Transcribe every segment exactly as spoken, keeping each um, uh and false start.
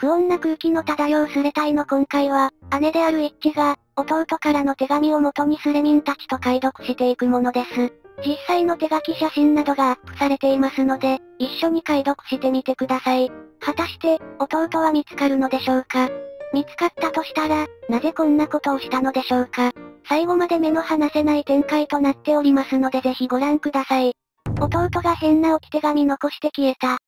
不穏な空気の漂うスレ隊の今回は、姉であるイッチが、弟からの手紙を元にスレ民たちと解読していくものです。実際の手書き写真などがアップされていますので、一緒に解読してみてください。果たして、弟は見つかるのでしょうか？見つかったとしたら、なぜこんなことをしたのでしょうか？最後まで目の離せない展開となっておりますのでぜひご覧ください。弟が変な置き手紙残して消えた。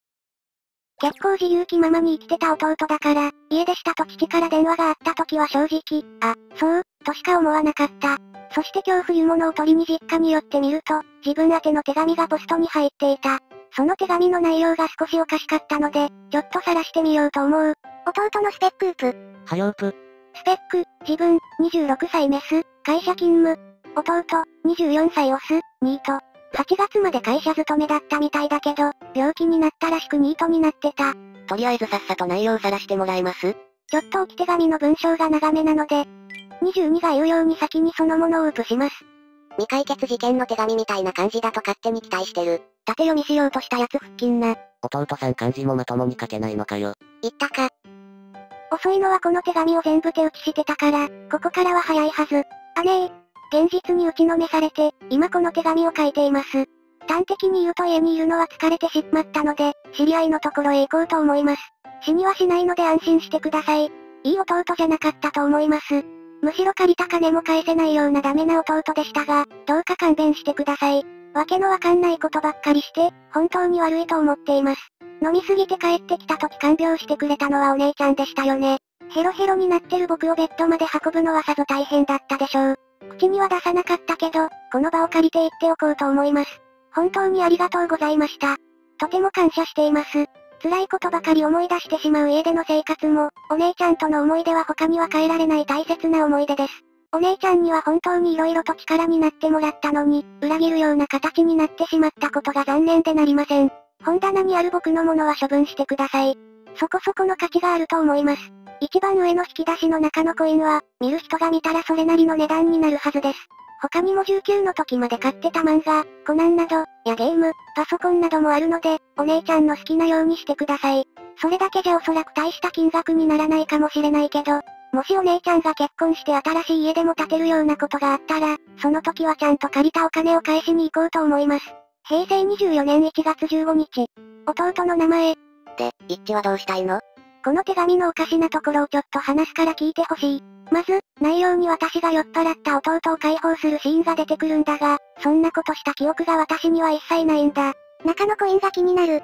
結構自由気ままに生きてた弟だから、家出したと父から電話があった時は正直、あ、そう、としか思わなかった。そして今日冬物を取りに実家に寄ってみると、自分宛ての手紙がポストに入っていた。その手紙の内容が少しおかしかったので、ちょっと晒してみようと思う。弟のスペックープ。はようぷ。スペック、自分、にじゅうろくさいメス、会社勤務。弟、にじゅうよんさいオス、ニート。はちがつまで会社勤めだったみたいだけど、病気になったらしくニートになってた。とりあえずさっさと内容を晒してもらえます？ちょっと置き手紙の文章が長めなので、にじゅうにが言うように先にそのものをウープします。未解決事件の手紙みたいな感じだと勝手に期待してる。縦読みしようとしたやつ腹筋な。弟さん漢字もまともに書けないのかよ。言ったか。遅いのはこの手紙を全部手打ちしてたから、ここからは早いはず。あねえ。現実に打ちのめされて、今この手紙を書いています。端的に言うと家にいるのは疲れてしまったので、知り合いのところへ行こうと思います。死にはしないので安心してください。いい弟じゃなかったと思います。むしろ借りた金も返せないようなダメな弟でしたが、どうか勘弁してください。わけのわかんないことばっかりして、本当に悪いと思っています。飲みすぎて帰ってきた時看病してくれたのはお姉ちゃんでしたよね。ヘロヘロになってる僕をベッドまで運ぶのはさぞ大変だったでしょう。口には出さなかったけど、この場を借りて言っておこうと思います。本当にありがとうございました。とても感謝しています。辛いことばかり思い出してしまう家での生活も、お姉ちゃんとの思い出は他には変えられない大切な思い出です。お姉ちゃんには本当に色々と力になってもらったのに、裏切るような形になってしまったことが残念でなりません。本棚にある僕のものは処分してください。そこそこの価値があると思います。一番上の引き出しの中のコインは、見る人が見たらそれなりの値段になるはずです。他にもじゅうきゅうの時まで買ってた漫画、コナンなど、やゲーム、パソコンなどもあるので、お姉ちゃんの好きなようにしてください。それだけじゃおそらく大した金額にならないかもしれないけど、もしお姉ちゃんが結婚して新しい家でも建てるようなことがあったら、その時はちゃんと借りたお金を返しに行こうと思います。平成にじゅうよねんいちがつじゅうごにち、弟の名前。で、イッチはどうしたいの？この手紙のおかしなところをちょっと話すから聞いてほしい。まず、内容に私が酔っ払った弟を解放するシーンが出てくるんだが、そんなことした記憶が私には一切ないんだ。中のコインが気になる。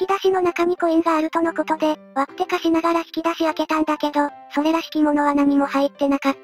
引き出しの中にコインがあるとのことで、割ってかしながら引き出し開けたんだけど、それらしきものは何も入ってなかっ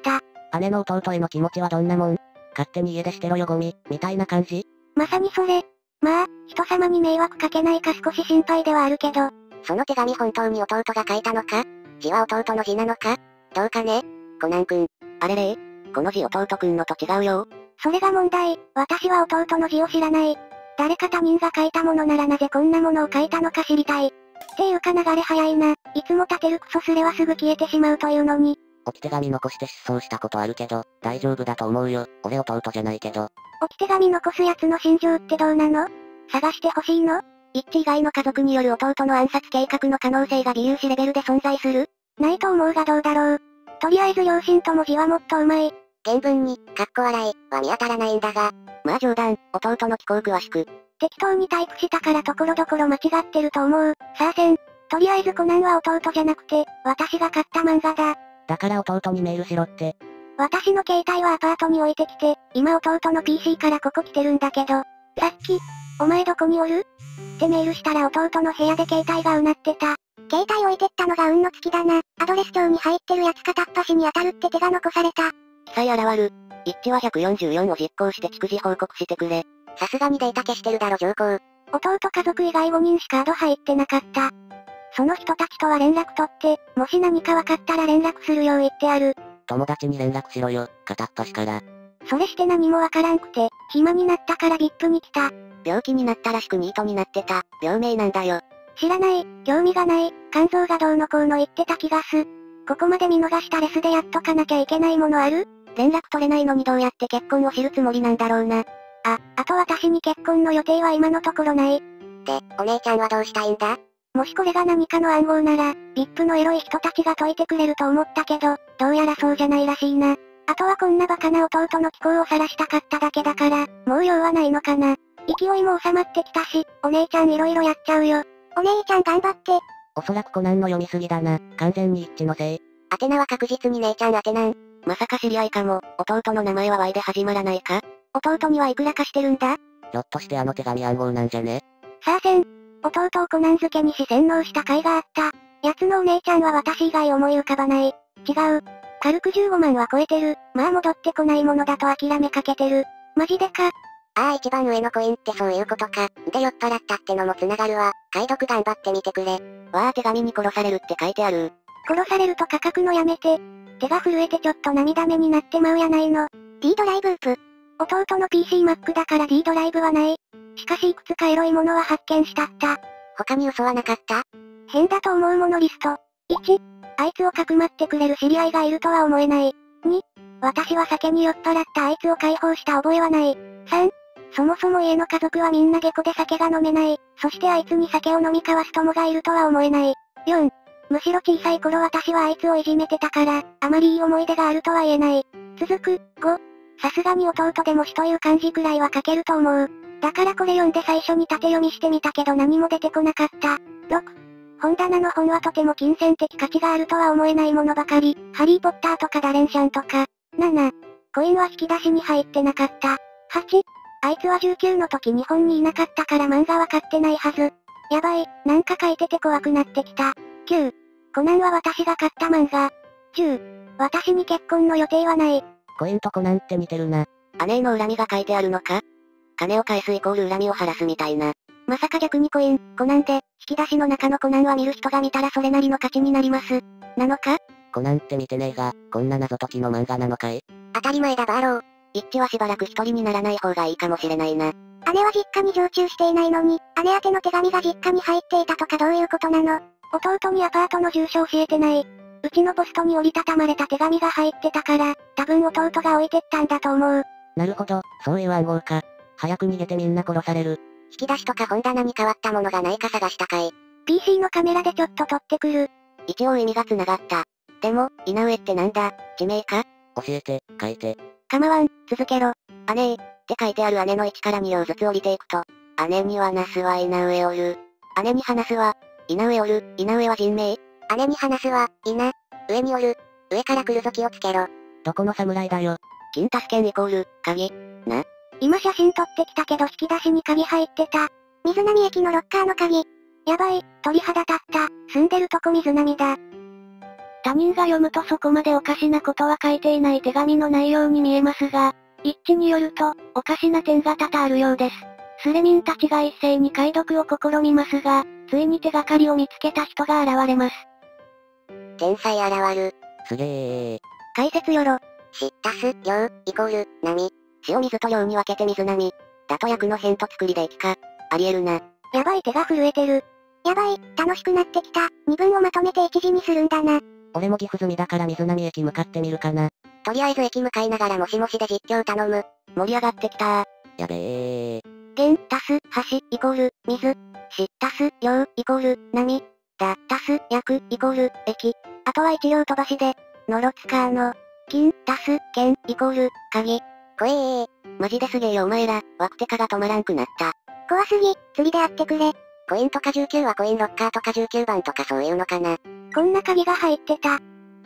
た。姉の弟への気持ちはどんなもん？勝手に家出してろよゴミ、みたいな感じ？まさにそれ。まあ、人様に迷惑かけないか少し心配ではあるけど。その手紙本当に弟が書いたのか？字は弟の字なのか？どうかね？コナンくん。あれれ？この字弟くんのと違うよ。それが問題。私は弟の字を知らない。誰か他人が書いたものならなぜこんなものを書いたのか知りたい。っていうか流れ早いな。いつも立てるクソスレはすぐ消えてしまうというのに。置き手紙残して失踪したことあるけど、大丈夫だと思うよ。俺弟じゃないけど。置き手紙残すやつの心情ってどうなの？探してほしいの？イッチ以外の家族による弟の暗殺計画の可能性が微粒子レベルで存在する？ないと思うがどうだろう。とりあえず両親とも字はもっとうまい。原文に、かっこ笑い、は見当たらないんだが。まあ冗談、弟の寄稿詳しく。適当にタイプしたからところどころ間違ってると思う。さあせん。とりあえずコナンは弟じゃなくて、私が買った漫画だ。だから弟にメールしろって。私の携帯はアパートに置いてきて、今弟の ピーシー からここ来てるんだけど。さっき、お前どこにおる？ってメールしたら弟の部屋で携帯がうなってた。携帯置いてったのが運の尽きだな。アドレス帳に入ってるやつ片っ端に当たるって手が残された。記載現る。イッチはひゃくよんじゅうよんを実行して逐次報告してくれ。さすがにデータ消してるだろ上皇。弟家族以外ごにんしかアド入ってなかった。その人たちとは連絡取って、もし何か分かったら連絡するよう言ってある。友達に連絡しろよ、片っ端から。それして何もわからんくて、暇になったから ブイアイピー に来た。病気になったらしくニートになってた。病名なんだよ。知らない、興味がない、肝臓がどうのこうの言ってた気がす。ここまで見逃したレスでやっとかなきゃいけないものある？連絡取れないのにどうやって結婚を知るつもりなんだろうな。あ、あと私に結婚の予定は今のところない。で、お姉ちゃんはどうしたいんだ？もしこれが何かの暗号なら、ブイアイピー のエロい人たちが解いてくれると思ったけど、どうやらそうじゃないらしいな。あとはこんなバカな弟の気候を晒したかっただけだから、もう用はないのかな。勢いも収まってきたし、お姉ちゃんいろいろやっちゃうよ。お姉ちゃん頑張って。おそらくコナンの読みすぎだな。完全に一致のせい。アテナは確実に姉ちゃんアテナン。まさか知り合いかも。弟の名前は Y で始まらないか。弟にはいくら貸してるんだ？ひょっとしてあの手紙暗号なんじゃね？さあせん。弟をコナン付けにし洗脳した甲斐があった。奴のお姉ちゃんは私以外思い浮かばない。違う。軽くじゅうごまんは超えてる。まあ戻ってこないものだと諦めかけてる。マジでか。ああ一番上のコインってそういうことか。で酔っ払ったってのも繋がるわ。解読頑張ってみてくれ。わあ手紙に殺されるって書いてある。殺されるとか書くのやめて。手が震えてちょっと涙目になってまうやないの。D ドライブープ。弟の ピーシーマック だから D ドライブはない。しかしいくつかエロいものは発見したった。他に嘘はなかった？変だと思うものリスト。いち、あいつをかくまってくれる知り合いがいるとは思えない。に、私は酒に酔っ払ったあいつを解放した覚えはない。さん、そもそも家の家族はみんな下戸で酒が飲めない。そしてあいつに酒を飲み交わす友がいるとは思えない。よん、むしろ小さい頃私はあいつをいじめてたから、あまりいい思い出があるとは言えない。続く、ご、さすがに弟でも死という漢字くらいは書けると思う。だからこれ読んで最初に縦読みしてみたけど何も出てこなかった。ろく、本棚の本はとても金銭的価値があるとは思えないものばかり。ハリーポッターとかダレンシャンとか。なな、コインは引き出しに入ってなかった。はち、あいつはじゅうきゅうの時日本にいなかったから漫画は買ってないはず。やばい、なんか書いてて怖くなってきた。きゅう、コナンは私が買った漫画。じゅう、私に結婚の予定はない。コインとコナンって似てるな。姉の恨みが書いてあるのか？金を返すイコール恨みを晴らすみたいな。まさか逆にコイン、コナンで、引き出しの中のコナンは見る人が見たらそれなりの価値になります。なのか？コナンって見てねえが、こんな謎解きの漫画なのかい？当たり前だバロー。一致はしばらく一人にならない方がいいかもしれないな。姉は実家に常駐していないのに、姉宛ての手紙が実家に入っていたとかどういうことなの？弟にアパートの住所教えてない。うちのポストに折りたたまれた手紙が入ってたから、多分弟が置いてったんだと思う。なるほど、そういう暗号か。早く逃げてみんな殺される。引き出しとか本棚に変わったものがないか探したかい。ピーシー のカメラでちょっと撮ってくる。一応意味が繋がった。でも、稲上ってなんだ、地名か？教えて、書いて。構わん、続けろ。姉ー、って書いてある姉のいちからに行ずつ降りていくと。姉にはなすは稲上おる。姉に話すは、稲上おる。稲上は人名。姉に話すは、稲、上におる。上から来るぞ気をつけろ。どこの侍だよ。金タス剣イコール、鍵。な。今写真撮ってきたけど引き出しに鍵入ってた。水波駅のロッカーの鍵。やばい、鳥肌立った。住んでるとこ水波だ。他人が読むとそこまでおかしなことは書いていない手紙の内容に見えますが、一致によると、おかしな点が多々あるようです。スレミンたちが一斉に解読を試みますが、ついに手がかりを見つけた人が現れます。天才現る。すげー。解説よろ。し、たす、量、イコール、波。塩水と量に分けて水波。だと訳の変と作りで液化。ありえるな。やばい手が震えてる。やばい、楽しくなってきた。二文をまとめて一字にするんだな。俺も岐阜済みだから水波駅向かってみるかな。とりあえず駅向かいながらもしもしで実況頼む。盛り上がってきたー。やべー。点、たす、橋、イコール、水。し、たす、量、イコール、波。だ、たす、約、イコール、駅。あとは一両飛ばしで。のろつかーの。金、たす、剣、イコール、鍵。こえー。マジですげえよお前ら、ワクテカが止まらんくなった。怖すぎ、釣りで会ってくれ。コインとかじゅうきゅうはコインロッカーとかじゅうきゅうばんとかそういうのかな。こんな鍵が入ってた。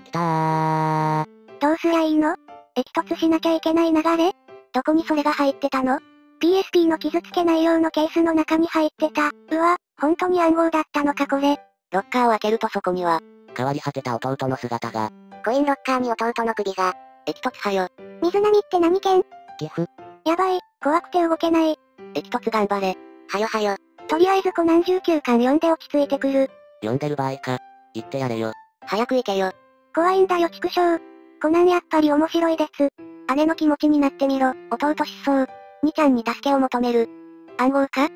きたー。どうすりゃいいの？激突しなきゃいけない流れ？どこにそれが入ってたの？ ピーエスピー の傷つけないようなケースの中に入ってた。うわ、本当に暗号だったのかこれ。ロッカーを開けるとそこには、変わり果てた弟の姿が。コインロッカーに弟の首が。激突はよ。水波って何県？岐阜。やばい、怖くて動けない。激突頑張れ。はよはよ。とりあえずコナンじゅうきゅうかん読んで落ち着いてくる。読んでる場合か。言ってやれよ。早く行けよ。怖いんだよ畜生。コナンやっぱり面白いです。姉の気持ちになってみろ。弟失踪。にちゃんに助けを求める。暗号か？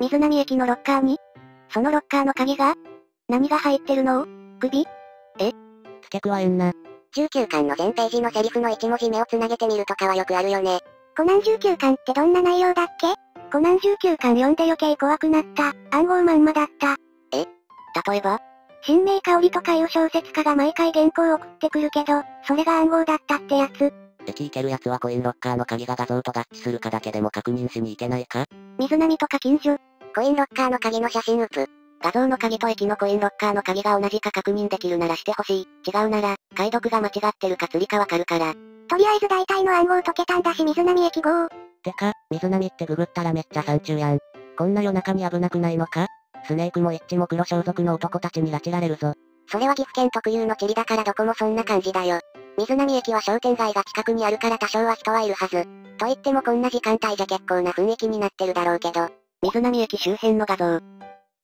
水波駅のロッカーに？そのロッカーの鍵が？何が入ってるの？首？え？付け加えんな。じゅうきゅうかんの全ページのセリフのいち文字目をつなげてみるとかはよくあるよね。コナンじゅうきゅうかんってどんな内容だっけ？コナンじゅうきゅうかん読んで余計怖くなった。暗号まんまだった。え？例えば、神明香織とかいう小説家が毎回原稿を送ってくるけど、それが暗号だったってやつ。え、聞いてるやつはコインロッカーの鍵が画像と合致するかだけでも確認しに行けないか？水波とか近所。コインロッカーの鍵の写真うつ。画像の鍵と駅のコインロッカーの鍵が同じか確認できるならしてほしい。違うなら、解読が間違ってるか釣りかわかるから。とりあえず大体の暗号解けたんだし水波駅号。てか、水波ってググったらめっちゃ山中やん。こんな夜中に危なくないのか？スネークもイッチも黒装束の男たちに拉致られるぞ。それは岐阜県特有の地理だからどこもそんな感じだよ。水波駅は商店街が近くにあるから多少は人はいるはず。といってもこんな時間帯じゃ結構な雰囲気になってるだろうけど。水波駅周辺の画像。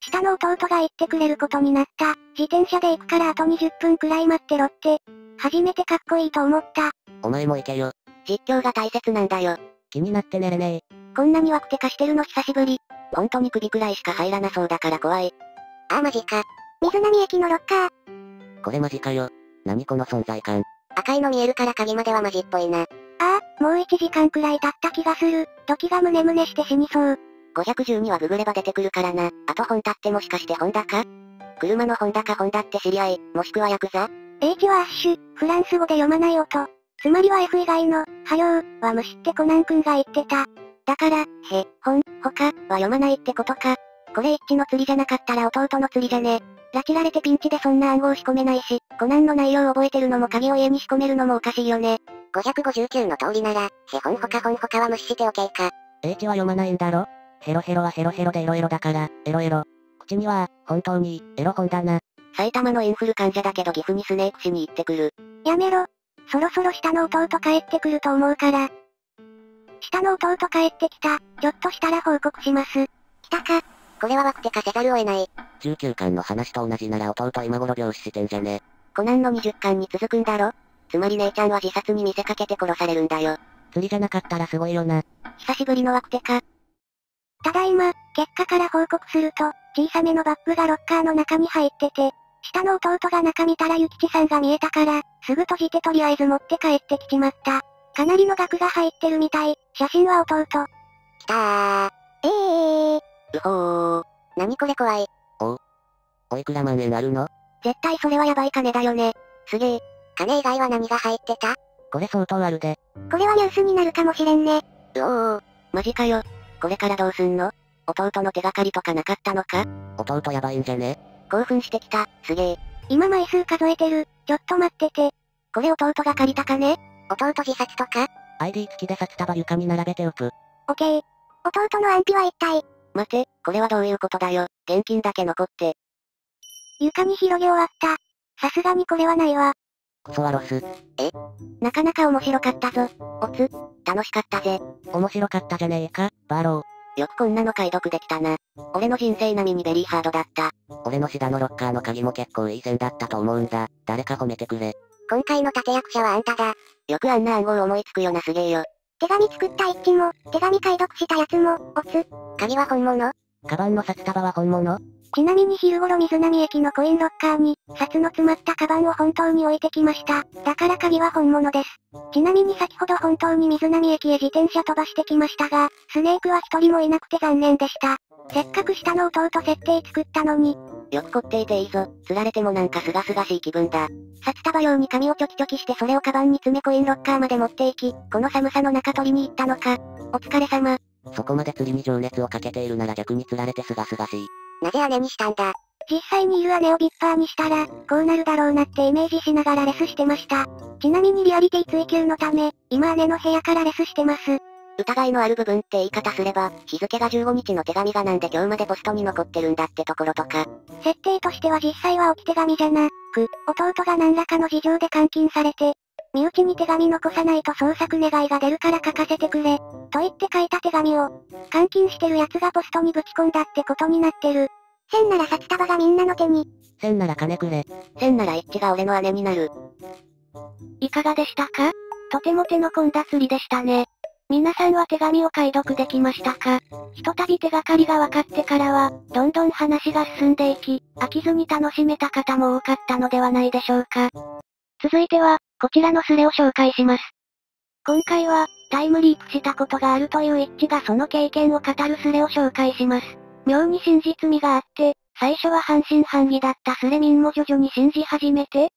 下の弟が行ってくれることになった。自転車で行くからあとにじゅっぷんくらい待ってろって。初めてかっこいいと思った。お前も行けよ。実況が大切なんだよ。気になって寝れねえ。こんなにワクテカしてるの久しぶり。ほんとに首くらいしか入らなそうだから怖い。ああマジか。水波駅のロッカー。これマジかよ。何この存在感。赤いの見えるから鍵まではマジっぽいな。ああ、もういちじかんくらい経った気がする。時がムネムネして死にそう。ごひゃくじゅうにはググれば出てくるからな。あと本田ってもしかしてホンダか？車のホンダかホンダって知り合い、もしくはヤクザ？ H はアッシュ、フランス語で読まない音。つまりは F 以外の、はよう、は無視ってコナン君が言ってた。だから、へ、ほん、ほか、は読まないってことか。これ一致の釣りじゃなかったら弟の釣りじゃね。拉致られてピンチでそんな暗号仕込めないし、コナンの内容覚えてるのも鍵を家に仕込めるのもおかしいよね。ごひゃくごじゅうきゅうの通りなら、へほんほかほんほかは無視しておけいか。H は読まないんだろ？ヘロヘロはヘロヘロでエロエロだから、エロエロ。口には、本当に、エロ本だな。埼玉のインフル患者だけど岐阜にスネークしに行ってくる。やめろ。そろそろ下の弟帰ってくると思うから。下の弟帰ってきた。ちょっとしたら報告します。来たか。これはワクテカせざるを得ない。じゅうきゅうかんの話と同じなら弟今頃病死してんじゃね。コナンのにじゅっかんに続くんだろ。つまり姉ちゃんは自殺に見せかけて殺されるんだよ。釣りじゃなかったらすごいよな。久しぶりのワクテカ。ただいま、結果から報告すると、小さめのバッグがロッカーの中に入ってて、下の弟が中見たらゆきちさんが見えたから、すぐ閉じてとりあえず持って帰ってきちまった。かなりの額が入ってるみたい。写真は弟。きたー。えー。うほー。なにこれ怖い。お。おいくら万円あるの？絶対それはやばい金だよね。すげえ。金以外は何が入ってた？これ相当あるで。これはニュースになるかもしれんね。うおー。マジかよ。これからどうすんの？弟の手がかりとかなかったのか？弟やばいんじゃね？興奮してきた。すげえ。今枚数数えてる。ちょっと待ってて。これ弟が借りた金？弟自殺とか？ アイディー 付きで札束床に並べておく。オッケー。弟の安否は一体？待て、これはどういうことだよ。現金だけ残って。床に広げ終わった。さすがにこれはないわ。クソはロス。え？なかなか面白かったぞ。おつ、楽しかったぜ。面白かったじゃねえか、バロー。よくこんなの解読できたな。俺の人生並みにベリーハードだった。俺のシダのロッカーの鍵も結構いい線だったと思うんだ。誰か褒めてくれ。今回の立役者はあんただ。よくあんな暗号思いつくよな、すげえよ。手紙作った一致も、手紙解読したやつも、おつ。鍵は本物？カバンの札束は本物？ちなみに昼頃水波駅のコインロッカーに、札の詰まったカバンを本当に置いてきました。だから鍵は本物です。ちなみに先ほど本当に水波駅へ自転車飛ばしてきましたが、スネークは一人もいなくて残念でした。せっかく下の弟設定作ったのに。よく凝っていていいぞ。釣られてもなんかすがすがしい気分だ。札束用に紙をちょきちょきしてそれをカバンに詰めコインロッカーまで持っていき、この寒さの中取りに行ったのか。お疲れ様。そこまで釣りに情熱をかけているなら逆に釣られてすがすがしい。なぜ姉にしたんだ？実際にいる姉をビッパーにしたら、こうなるだろうなってイメージしながらレスしてました。ちなみにリアリティ追求のため、今姉の部屋からレスしてます。疑いのある部分って言い方すれば、日付がじゅうごにちの手紙がなんで今日までポストに残ってるんだってところとか。設定としては実際は置き手紙じゃなく、弟が何らかの事情で監禁されて、身内に手紙残さないと捜索願いが出るから書かせてくれ。と言って書いた手紙を、監禁してる奴がポストにぶち込んだってことになってる。千なら札束がみんなの手に。千なら金くれ。千なら一致が俺の姉になる。いかがでしたか？とても手の込んだ釣りでしたね。皆さんは手紙を解読できましたか？ひとたび手がかりが分かってからは、どんどん話が進んでいき、飽きずに楽しめた方も多かったのではないでしょうか。続いては、こちらのスレを紹介します。今回は、タイムリープしたことがあるという一致がその経験を語るスレを紹介します。妙に真実味があって、最初は半信半疑だったスレミンも徐々に信じ始めて、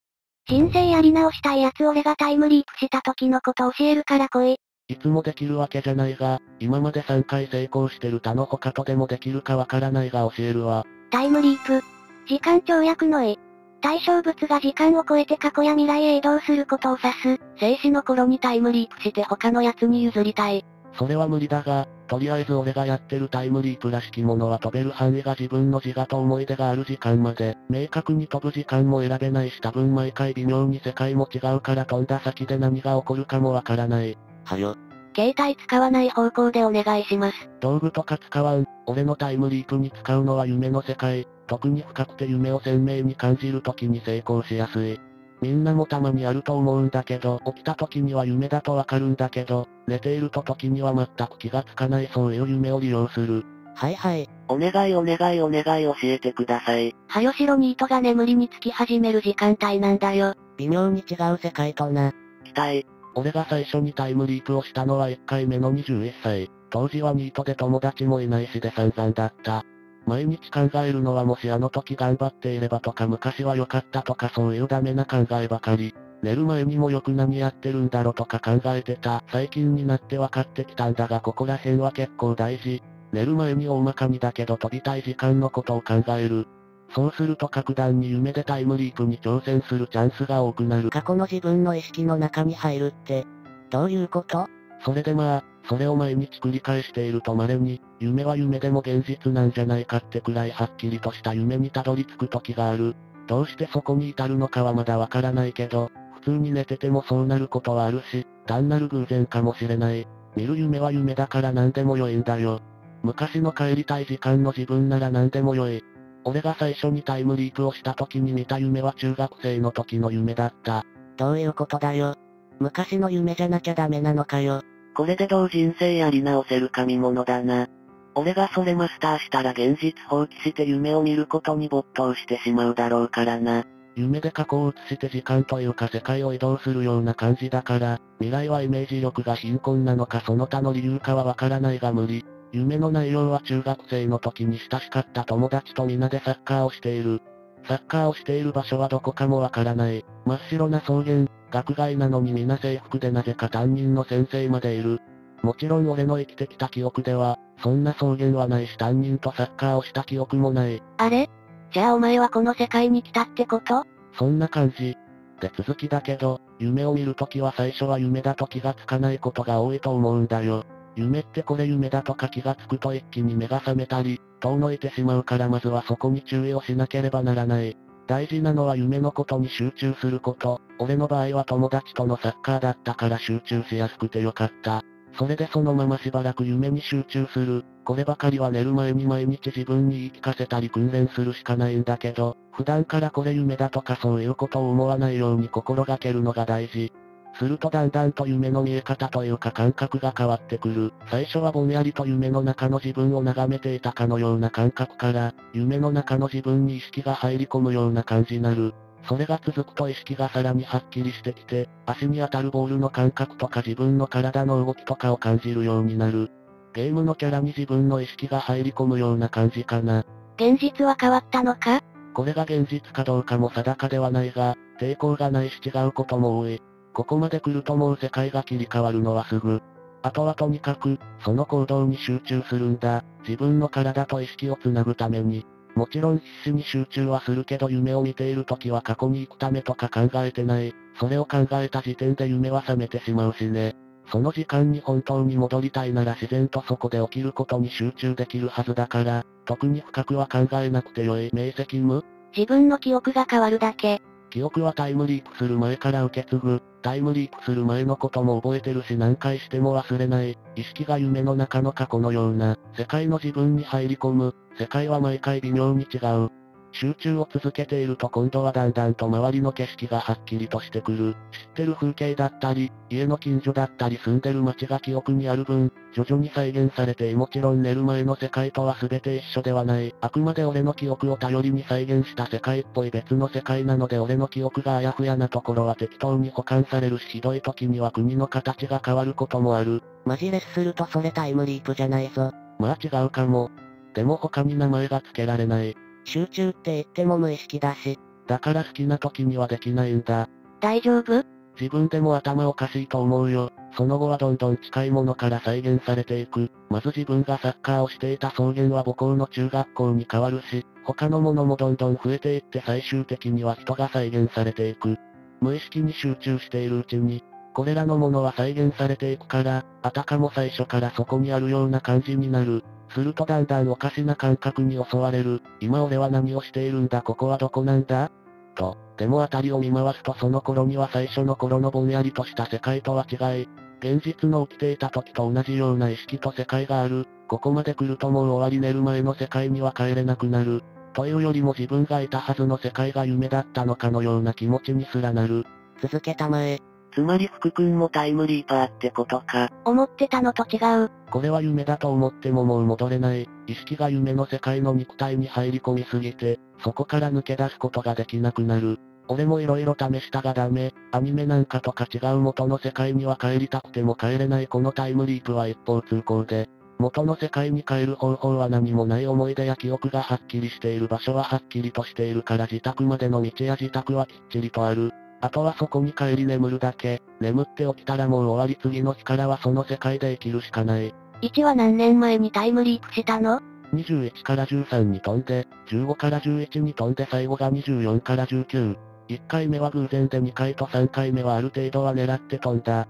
人生やり直したい奴俺がタイムリープした時のこと教えるから来い。いつもできるわけじゃないが、今までさんかい成功してる他の他とでもできるかわからないが教えるわ。タイムリープ。時間跳躍の意。対象物が時間を超えて過去や未来へ移動することを指す。生死の頃にタイムリープして他のやつに譲りたい。それは無理だが、とりあえず俺がやってるタイムリープらしきものは飛べる範囲が自分の自我と思い出がある時間まで、明確に飛ぶ時間も選べないし多分毎回微妙に世界も違うから飛んだ先で何が起こるかもわからない。はよ。携帯使わない方向でお願いします。道具とか使わん。俺のタイムリープに使うのは夢の世界。特に深くて夢を鮮明に感じる時に成功しやすい。みんなもたまにあると思うんだけど、起きた時には夢だとわかるんだけど、寝ていると時には全く気がつかないそういう夢を利用する。はいはい。お願いお願いお願い教えてください。はよしろニートが眠りにつき始める時間帯なんだよ。微妙に違う世界とな。期待。俺が最初にタイムリープをしたのはいっかいめのにじゅういっさい。当時はニートで友達もいないしで散々だった。毎日考えるのはもしあの時頑張っていればとか昔は良かったとかそういうダメな考えばかり。寝る前にもよく何やってるんだろとか考えてた。最近になって分かってきたんだがここら辺は結構大事。寝る前に大まかにだけど飛びたい時間のことを考える。そうすると格段に夢でタイムリープに挑戦するチャンスが多くなる。過去の自分の意識の中に入るって、どういうこと？それでまあ、それを毎日繰り返していると稀に、夢は夢でも現実なんじゃないかってくらいはっきりとした夢にたどり着く時がある。どうしてそこに至るのかはまだわからないけど、普通に寝ててもそうなることはあるし、単なる偶然かもしれない。見る夢は夢だから何でも良いんだよ。昔の帰りたい時間の自分なら何でも良い。俺が最初にタイムリープをした時に見た夢は中学生の時の夢だった。どういうことだよ。昔の夢じゃなきゃダメなのかよ。これでどう人生やり直せるか見ものだな。俺がそれマスターしたら現実放棄して夢を見ることに没頭してしまうだろうからな。夢で過去を映して時間というか世界を移動するような感じだから、未来はイメージ力が貧困なのかその他の理由かはわからないが無理。夢の内容は中学生の時に親しかった友達と皆でサッカーをしている。サッカーをしている場所はどこかもわからない。真っ白な草原、学外なのに皆制服でなぜか担任の先生までいる。もちろん俺の生きてきた記憶では、そんな草原はないし担任とサッカーをした記憶もない。あれ？じゃあお前はこの世界に来たってこと？そんな感じ。で続きだけど、夢を見るときは最初は夢だと気がつかないことが多いと思うんだよ。夢ってこれ夢だとか気がつくと一気に目が覚めたり、遠のいてしまうからまずはそこに注意をしなければならない。大事なのは夢のことに集中すること。俺の場合は友達とのサッカーだったから集中しやすくてよかった。それでそのまましばらく夢に集中する。こればかりは寝る前に毎日自分に言い聞かせたり訓練するしかないんだけど、普段からこれ夢だとかそういうことを思わないように心がけるのが大事。するとだんだんと夢の見え方というか感覚が変わってくる。最初はぼんやりと夢の中の自分を眺めていたかのような感覚から、夢の中の自分に意識が入り込むような感じになる。それが続くと意識がさらにはっきりしてきて、足に当たるボールの感覚とか自分の体の動きとかを感じるようになる。ゲームのキャラに自分の意識が入り込むような感じかな。現実は変わったのか？これが現実かどうかも定かではないが、抵抗がないし違うことも多い。ここまで来るともう世界が切り替わるのはすぐ。あとはとにかく、その行動に集中するんだ。自分の体と意識をつなぐために。もちろん必死に集中はするけど夢を見ているときは過去に行くためとか考えてない。それを考えた時点で夢は覚めてしまうしね。その時間に本当に戻りたいなら自然とそこで起きることに集中できるはずだから、特に深くは考えなくてよい。明晰夢？自分の記憶が変わるだけ。記憶はタイムリープする前から受け継ぐ。タイムリープする前のことも覚えてるし何回しても忘れない。意識が夢の中の過去のような、世界の自分に入り込む。世界は毎回微妙に違う。集中を続けていると今度はだんだんと周りの景色がはっきりとしてくる。知ってる風景だったり、家の近所だったり住んでる街が記憶にある分、徐々に再現されてもちろん寝る前の世界とは全て一緒ではない。あくまで俺の記憶を頼りに再現した世界っぽい別の世界なので俺の記憶があやふやなところは適当に保管されるしひどい時には国の形が変わることもある。マジレスするとそれタイムリープじゃないぞ。まあ違うかも。でも他に名前が付けられない。集中って言っても無意識だし。だから好きな時にはできないんだ。大丈夫？自分でも頭おかしいと思うよ。その後はどんどん近いものから再現されていく。まず自分がサッカーをしていた草原は母校の中学校に変わるし、他のものもどんどん増えていって最終的には人が再現されていく。無意識に集中しているうちに、これらのものは再現されていくから、あたかも最初からそこにあるような感じになる。するとだんだんおかしな感覚に襲われる。今俺は何をしているんだ、ここはどこなんだと。でも辺りを見回すとその頃には最初の頃のぼんやりとした世界とは違い、現実の起きていた時と同じような意識と世界がある。ここまで来るともう終わり、寝る前の世界には帰れなくなる。というよりも自分がいたはずの世界が夢だったのかのような気持ちにすらなる。続けたまえ。つまり福君もタイムリーパーってことか。思ってたのと違う。これは夢だと思ってももう戻れない。意識が夢の世界の肉体に入り込みすぎて、そこから抜け出すことができなくなる。俺も色々試したがダメ。アニメなんかとか違う元の世界には帰りたくても帰れない。このタイムリープは一方通行で、元の世界に帰る方法は何もない。思い出や記憶がはっきりしている。場所ははっきりとしているから自宅までの道や自宅はきっちりとある。あとはそこに帰り眠るだけ。眠って起きたらもう終わり。次の日からはその世界で生きるしかない。いちは何年前にタイムリープしたの？にじゅういちからじゅうさんに飛んで、じゅうごからじゅういちに飛んで、最後がにじゅうよんからじゅうきゅう。いっかいめは偶然でにかいとさんかいめはある程度は狙って飛んだ。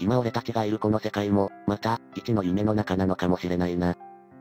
今俺たちがいるこの世界も、また、いちの夢の中なのかもしれないな。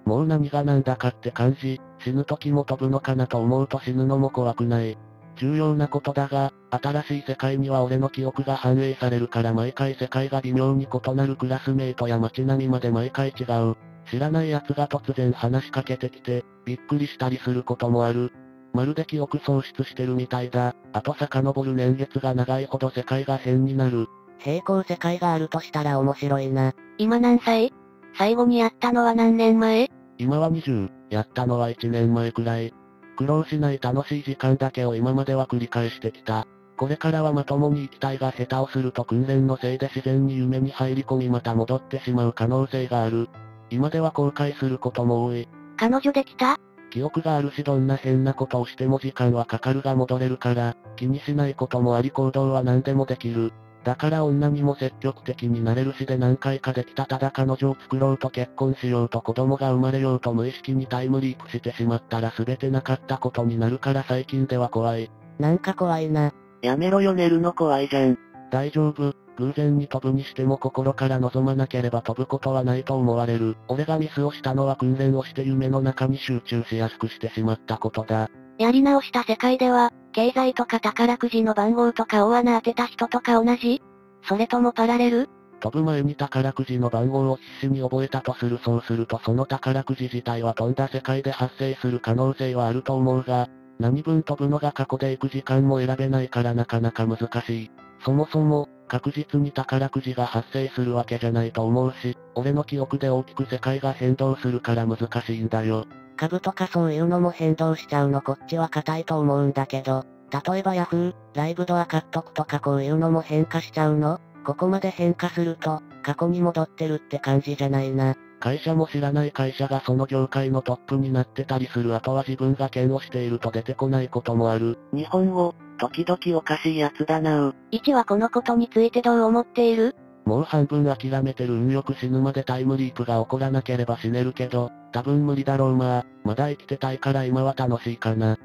もう何が何だかって感じ。死ぬ時も飛ぶのかなと思うと死ぬのも怖くない。重要なことだが、新しい世界には俺の記憶が反映されるから毎回世界が微妙に異なる。クラスメイトや街並みまで毎回違う。知らない奴が突然話しかけてきて、びっくりしたりすることもある。まるで記憶喪失してるみたいだ。あと遡る年月が長いほど世界が変になる。平行世界があるとしたら面白いな。今何歳？最後にやったのは何年前？今はにじゅう、やったのはいちねんまえくらい。苦労しない楽しい時間だけを今までは繰り返してきた。これからはまともに生きたいが、下手をすると訓練のせいで自然に夢に入り込みまた戻ってしまう可能性がある。今では後悔することも多い。彼女できた？記憶があるし、どんな変なことをしても時間はかかるが戻れるから、気にしないこともあり行動は何でもできる。だから女にも積極的になれるしで何回かできた。ただ彼女を作ろうと結婚しようと子供が生まれようと無意識にタイムリープしてしまったら全てなかったことになるから最近では怖い。なんか怖いな。やめろよ、寝るの怖いじゃん。大丈夫。偶然に飛ぶにしても心から望まなければ飛ぶことはないと思われる。俺がミスをしたのは訓練をして夢の中に集中しやすくしてしまったことだ。やり直した世界では、経済とか宝くじの番号とか大穴当てた人とか同じ？それともパラレル？飛ぶ前に宝くじの番号を必死に覚えたとする。そうするとその宝くじ自体は飛んだ世界で発生する可能性はあると思うが、何分飛ぶのが過去で行く時間も選べないからなかなか難しい。そもそも、確実に宝くじが発生するわけじゃないと思うし、俺の記憶で大きく世界が変動するから難しいんだよ。株とかそういうのも変動しちゃうのこっちは硬いと思うんだけど、例えばヤフー、ライブドア買っとくとかこういうのも変化しちゃうの？ここまで変化すると、過去に戻ってるって感じじゃないな。会社も知らない会社がその業界のトップになってたりする。あとは自分が嫌悪していると出てこないこともある。日本語、時々おかしいやつだなぁ。いちはこのことについてどう思っている？もう半分諦めてる。運よく死ぬまでタイムリープが起こらなければ死ねるけど、多分無理だろう。まあ、まだ生きてたいから今は楽しいかな。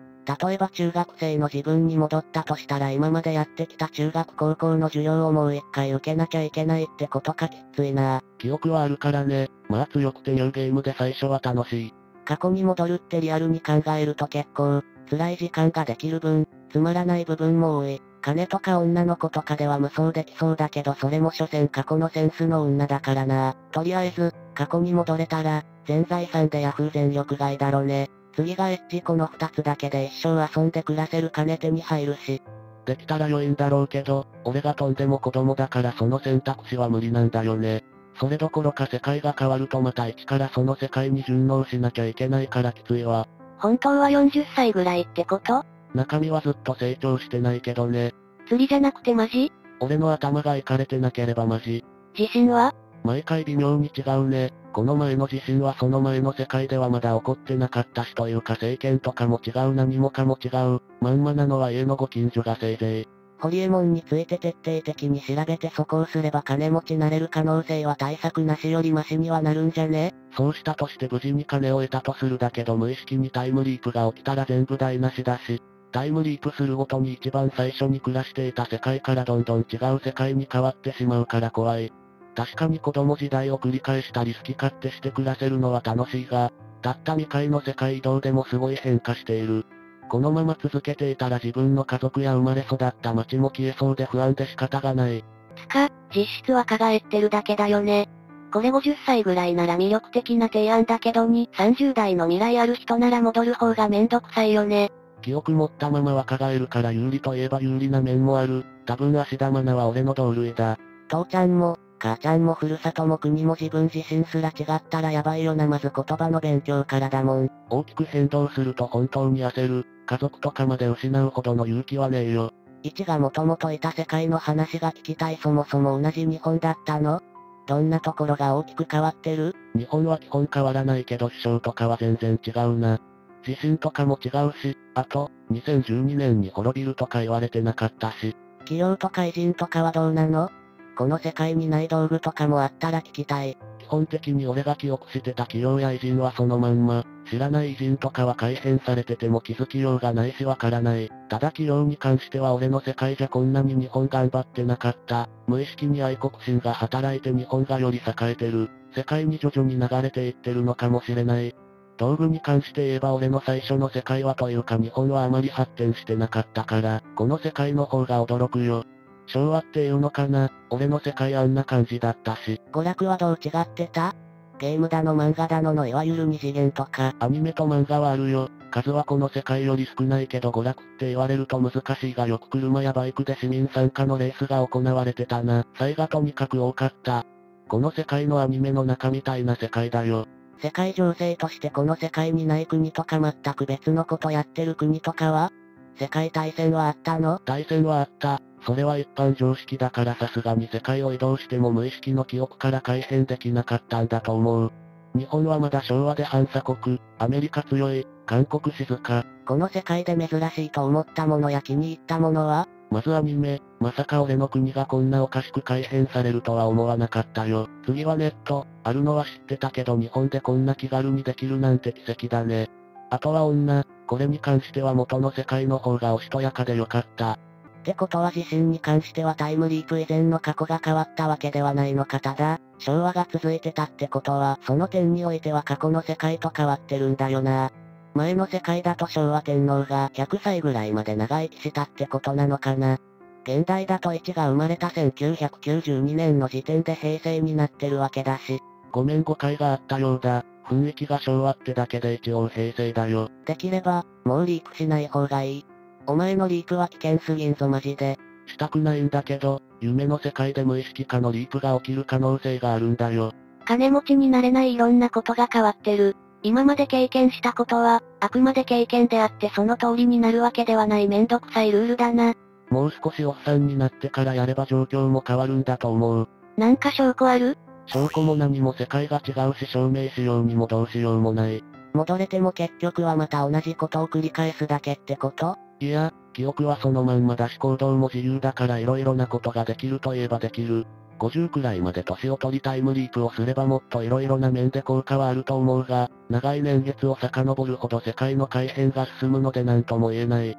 例えば中学生の自分に戻ったとしたら今までやってきた中学高校の授業をもう一回受けなきゃいけないってことか。きついな。記憶はあるからね。まあ強くてニューゲームで最初は楽しい。過去に戻るってリアルに考えると結構、辛い時間ができる分、つまらない部分も多い。金とか女の子とかでは無双できそうだけどそれも所詮過去のセンスの女だからな。とりあえず、過去に戻れたら、全財産でヤフー全力買いだろね。次がエッチ。このふたつだけで一生遊んで暮らせる。金手に入るし。できたら良いんだろうけど、俺が飛んでも子供だからその選択肢は無理なんだよね。それどころか世界が変わるとまた一からその世界に順応しなきゃいけないからきついわ。本当はよんじゅっさいぐらいってこと？中身はずっと成長してないけどね。釣りじゃなくてマジ？俺の頭がイカれてなければマジ。自信は？毎回微妙に違うね。この前の地震はその前の世界ではまだ起こってなかったし、というか政権とかも違う、何もかも違う。まんまなのは家のご近所がせいぜい。ホリエモンについて徹底的に調べて、そこをすれば金持ちなれる可能性は対策なしよりマシにはなるんじゃね？そうしたとして無事に金を得たとする。だけど無意識にタイムリープが起きたら全部台無しだし、タイムリープするごとに一番最初に暮らしていた世界からどんどん違う世界に変わってしまうから怖い。確かに子供時代を繰り返したり好き勝手して暮らせるのは楽しいが、たったにかいの世界移動でもすごい変化している。このまま続けていたら自分の家族や生まれ育った町も消えそうで不安で仕方がない。つか、実質若返ってるだけだよね。これごじゅっさいぐらいなら魅力的な提案だけどに、さんじゅう代の未来ある人なら戻る方がめんどくさいよね。記憶持ったまま若返るから有利といえば有利な面もある。多分芦田愛菜は俺の同類だ。父ちゃんも、母ちゃんもふるさとも国も自分自身すら違ったらやばいよな。まず言葉の勉強からだもん。大きく変動すると本当に焦る。家族とかまで失うほどの勇気はねえよ。一がもともといた世界の話が聞きたい。そもそも同じ日本だったの？どんなところが大きく変わってる？日本は基本変わらないけど首相とかは全然違うな。地震とかも違うし、あと、にせんじゅうにねんに滅びるとか言われてなかったし。企業とか偉人とかはどうなの？この世界にない道具とかもあったら聞きたい。基本的に俺が記憶してた企業や偉人はそのまんま。知らない偉人とかは改変されてても気づきようがないしわからない。ただ企業に関しては俺の世界じゃこんなに日本頑張ってなかった。無意識に愛国心が働いて日本がより栄えてる。世界に徐々に流れていってるのかもしれない。道具に関して言えば俺の最初の世界はというか日本はあまり発展してなかったから、この世界の方が驚くよ。昭和っていうのかな、俺の世界あんな感じだったし。娯楽はどう違ってた？ゲームだの漫画だののいわゆる二次元とか。アニメと漫画はあるよ。数はこの世界より少ないけど娯楽って言われると難しいが、よく車やバイクで市民参加のレースが行われてたな。差異がとにかく多かった。この世界のアニメの中みたいな世界だよ。世界情勢としてこの世界にない国とか全く別のことやってる国とかは？世界大戦はあったの？大戦はあった。それは一般常識だから、さすがに世界を移動しても無意識の記憶から改変できなかったんだと思う。日本はまだ昭和で反鎖国、アメリカ強い、韓国静か。この世界で珍しいと思ったものや気に入ったものは？まずアニメ。まさか俺の国がこんなおかしく改変されるとは思わなかったよ。次はネット。あるのは知ってたけど日本でこんな気軽にできるなんて奇跡だね。あとは女。これに関しては元の世界の方がおしとやかでよかった。ってことは地震に関してはタイムリープ以前の過去が変わったわけではないのか。ただ、昭和が続いてたってことは、その点においては過去の世界と変わってるんだよな。前の世界だと昭和天皇がひゃくさいぐらいまで長生きしたってことなのかな。現代だといちが生まれたせんきゅうひゃくきゅうじゅうにねんの時点で平成になってるわけだし。ごめん、誤解があったようだ。雰囲気が昭和ってだけで一応平成だよ。できれば、もうリークしない方がいい。お前のリープは危険すぎんぞマジで。したくないんだけど、夢の世界で無意識化のリープが起きる可能性があるんだよ。金持ちになれないいろんなことが変わってる。今まで経験したことは、あくまで経験であってその通りになるわけではない。めんどくさいルールだな。もう少しおっさんになってからやれば状況も変わるんだと思う。なんか証拠ある？証拠も何も世界が違うし、証明しようにもどうしようもない。戻れても結局はまた同じことを繰り返すだけってこと？いや、記憶はそのまんまだし行動も自由だから色々なことができるといえばできる。ごじゅうくらいまで年を取りタイムリープをすればもっと色々な面で効果はあると思うが、長い年月を遡るほど世界の改変が進むので何とも言えない。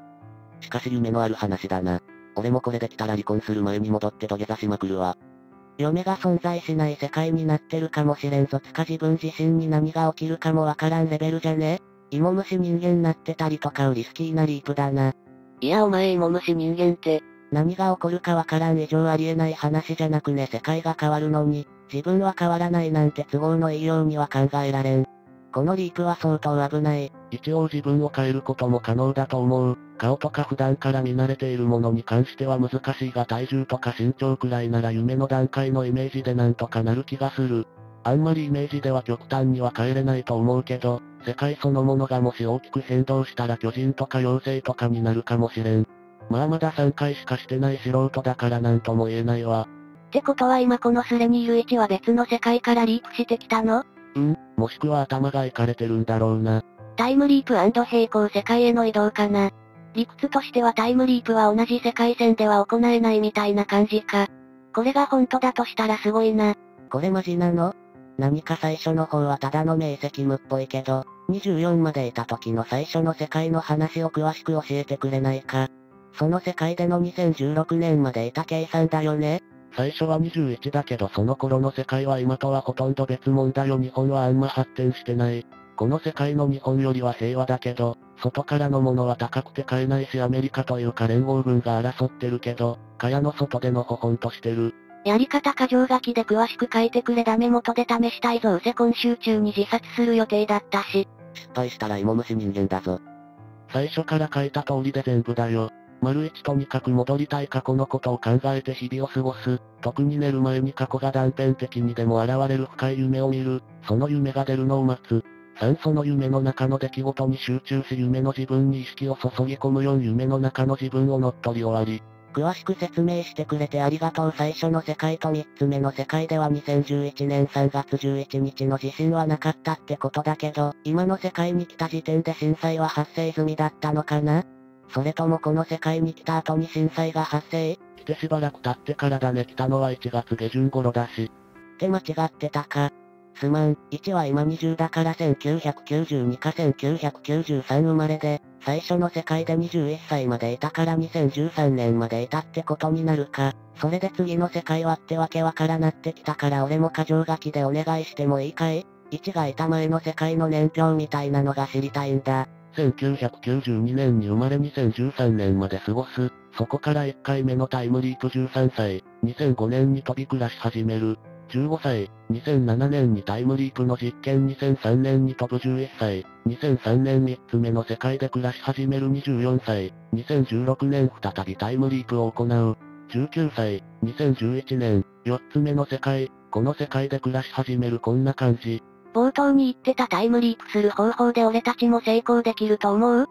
しかし夢のある話だな。俺もこれできたら離婚する前に戻って土下座しまくるわ。嫁が存在しない世界になってるかもしれんぞ。つか自分自身に何が起きるかもわからんレベルじゃね？芋虫人間なってたりとかリスキーなリープだな。いやお前芋虫人間って。何が起こるかわからん以上ありえない話じゃなくね？世界が変わるのに、自分は変わらないなんて都合のいいようには考えられん。このリープは相当危ない。一応自分を変えることも可能だと思う。顔とか普段から見慣れているものに関しては難しいが、体重とか身長くらいなら夢の段階のイメージでなんとかなる気がする。あんまりイメージでは極端には変えれないと思うけど、世界そのものがもし大きく変動したら巨人とか妖精とかになるかもしれん。まあまださんかいしかしてない素人だからなんとも言えないわ。ってことは今このスレにいる位置は別の世界からリープしてきたの？うん、もしくは頭がいかれてるんだろうな。タイムリープ&平行世界への移動かな。理屈としてはタイムリープは同じ世界線では行えないみたいな感じか。これが本当だとしたらすごいな。これマジなの？何か最初の方はただの明晰夢っぽいけど、にじゅうよんまでいた時の最初の世界の話を詳しく教えてくれないか。その世界でのにせんじゅうろくねんまでいた計算だよね。最初はにじゅういちだけどその頃の世界は今とはほとんど別物だよ。日本はあんま発展してない。この世界の日本よりは平和だけど、外からのものは高くて買えないしアメリカというか連合軍が争ってるけど、蚊帳の外でのほほんとしてる。やり方箇条書きで詳しく書いてくれ。ダメ元で試したいぞ。うせ今週中に自殺する予定だったし。失敗したら芋虫人間だぞ。最初から書いた通りで全部だよ。丸一、とにかく戻りたい過去のことを考えて日々を過ごす。特に寝る前に過去が断片的にでも現れる深い夢を見る。その夢が出るのを待つ。さん、その夢の中の出来事に集中し夢の自分に意識を注ぎ込む。よん、夢の中の自分を乗っ取り終わり。詳しく説明してくれてありがとう。最初の世界とみっつめの世界ではにせんじゅういちねんさんがつじゅういちにちの地震はなかったってことだけど、今の世界に来た時点で震災は発生済みだったのかな？それともこの世界に来た後に震災が発生？来てしばらく経ってからだね。来たのはいちがつげじゅん頃だし。って間違ってたか。すまん、いちは今にじゅうだからせんきゅうひゃくきゅうじゅうにかせんきゅうひゃくきゅうじゅうさん生まれで、最初の世界でにじゅういっさいまでいたからにせんじゅうさんねんまでいたってことになるか。それで次の世界はってわけわからなってきたから俺も箇条書きでお願いしてもいいかい？いちがいた前の世界の年表みたいなのが知りたいんだ。せんきゅうひゃくきゅうじゅうにねんに生まれにせんじゅうさんねんまで過ごす。そこからいっかいめのタイムリープじゅうさんさい、にせんごねんに飛び暮らし始める。じゅうごさい、にせんななねんにタイムリープの実験。にせんさんねんに飛ぶじゅういっさい、にせんさんねんみっつめの世界で暮らし始める。にじゅうよんさい、にせんじゅうろくねん再びタイムリープを行う。じゅうきゅうさい、にせんじゅういちねん、よっつめの世界、この世界で暮らし始める。こんな感じ。冒頭に言ってたタイムリープする方法で俺たちも成功できると思う？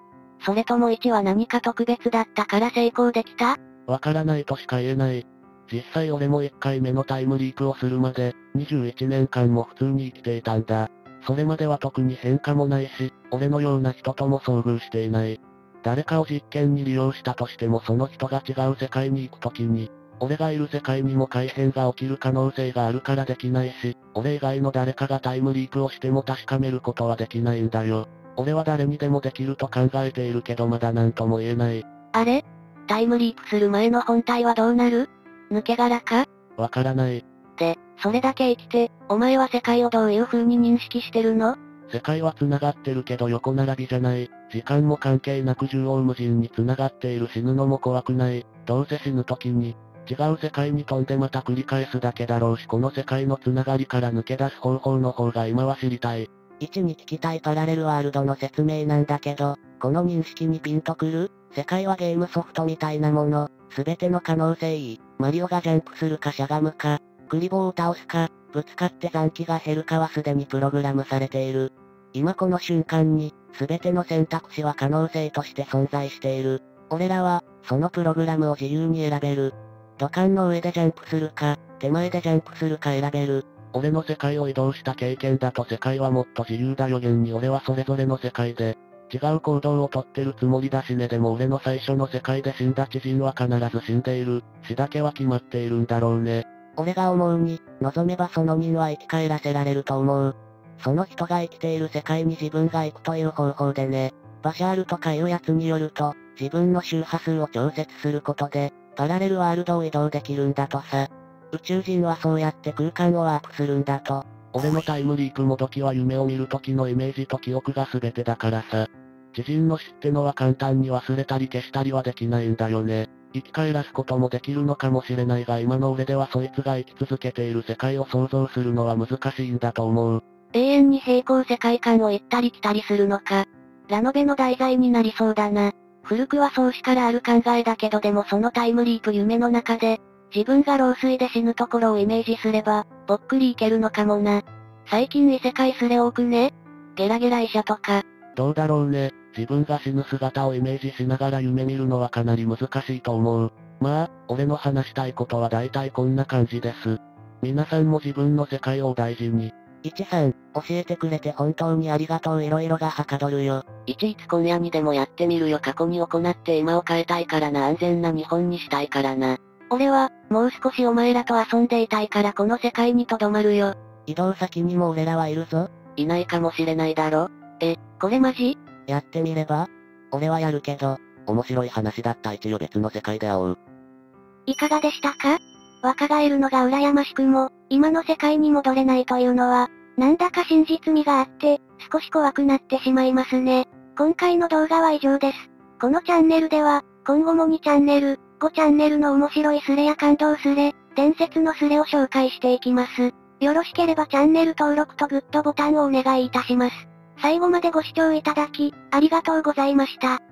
それともいちは何か特別だったから成功できた？わからないとしか言えない。実際俺もいっかいめのタイムリープをするまで、にじゅういちねんかんも普通に生きていたんだ。それまでは特に変化もないし、俺のような人とも遭遇していない。誰かを実験に利用したとしてもその人が違う世界に行くときに、俺がいる世界にも改変が起きる可能性があるからできないし、俺以外の誰かがタイムリープをしても確かめることはできないんだよ。俺は誰にでもできると考えているけどまだなんとも言えない。あれ？タイムリープする前の本体はどうなる？抜け殻か？わからない。で、それだけ生きて、お前は世界をどういう風に認識してるの？世界は繋がってるけど横並びじゃない。時間も関係なく縦横無尽に繋がっている。死ぬのも怖くない。どうせ死ぬ時に、違う世界に飛んでまた繰り返すだけだろうし、この世界のつながりから抜け出す方法の方が今は知りたい。いちに聞きたいパラレルワールドの説明なんだけど、この認識にピンとくる？世界はゲームソフトみたいなもの、すべての可能性、マリオがジャンプするかしゃがむか、クリボーを倒すか、ぶつかって残機が減るかはすでにプログラムされている。今この瞬間に、すべての選択肢は可能性として存在している。俺らは、そのプログラムを自由に選べる。土管の上でジャンプするか、手前でジャンプするか選べる。俺の世界を移動した経験だと世界はもっと自由だよ。現に俺はそれぞれの世界で、違う行動をとってるつもりだしね。でも俺の最初の世界で死んだ知人は必ず死んでいる。死だけは決まっているんだろうね。俺が思うに、望めばその人は生き返らせられると思う。その人が生きている世界に自分が行くという方法でね。バシャールとかいうやつによると、自分の周波数を調節することで、パラレルワールドを移動できるんだとさ。宇宙人はそうやって空間をワープするんだと。俺のタイムリープもどきは夢を見る時のイメージと記憶が全てだからさ。知人の知ってのは簡単に忘れたり消したりはできないんだよね。生き返らすこともできるのかもしれないが今の俺ではそいつが生き続けている世界を想像するのは難しいんだと思う。永遠に平行世界観を行ったり来たりするのか。ラノベの題材になりそうだな。古くは創始からある考えだけど、でもそのタイムリープ夢の中で自分が老衰で死ぬところをイメージすればぼっくりいけるのかもな。最近異世界スレ多くね。ゲラゲラ医者とか。どうだろうね。自分が死ぬ姿をイメージしながら夢見るのはかなり難しいと思う。まあ、俺の話したいことは大体こんな感じです。皆さんも自分の世界を大事に。いちさん、教えてくれて本当にありがとう。いろいろがはかどるよ。いちいつ今夜にでもやってみるよ。過去に行って今を変えたいからな。安全な日本にしたいからな。俺は、もう少しお前らと遊んでいたいからこの世界に留まるよ。移動先にも俺らはいるぞ。いないかもしれないだろ。え、これマジ？やってみれば？俺はやるけど、面白い話だった。一応別の世界で会おう。いかがでしたか？若返るのが羨ましくも、今の世界に戻れないというのは、なんだか真実味があって、少し怖くなってしまいますね。今回の動画は以上です。このチャンネルでは、今後もにチャンネル、ごチャンネルの面白いスレや感動スレ、伝説のスレを紹介していきます。よろしければチャンネル登録とグッドボタンをお願いいたします。最後までご視聴いただき、ありがとうございました。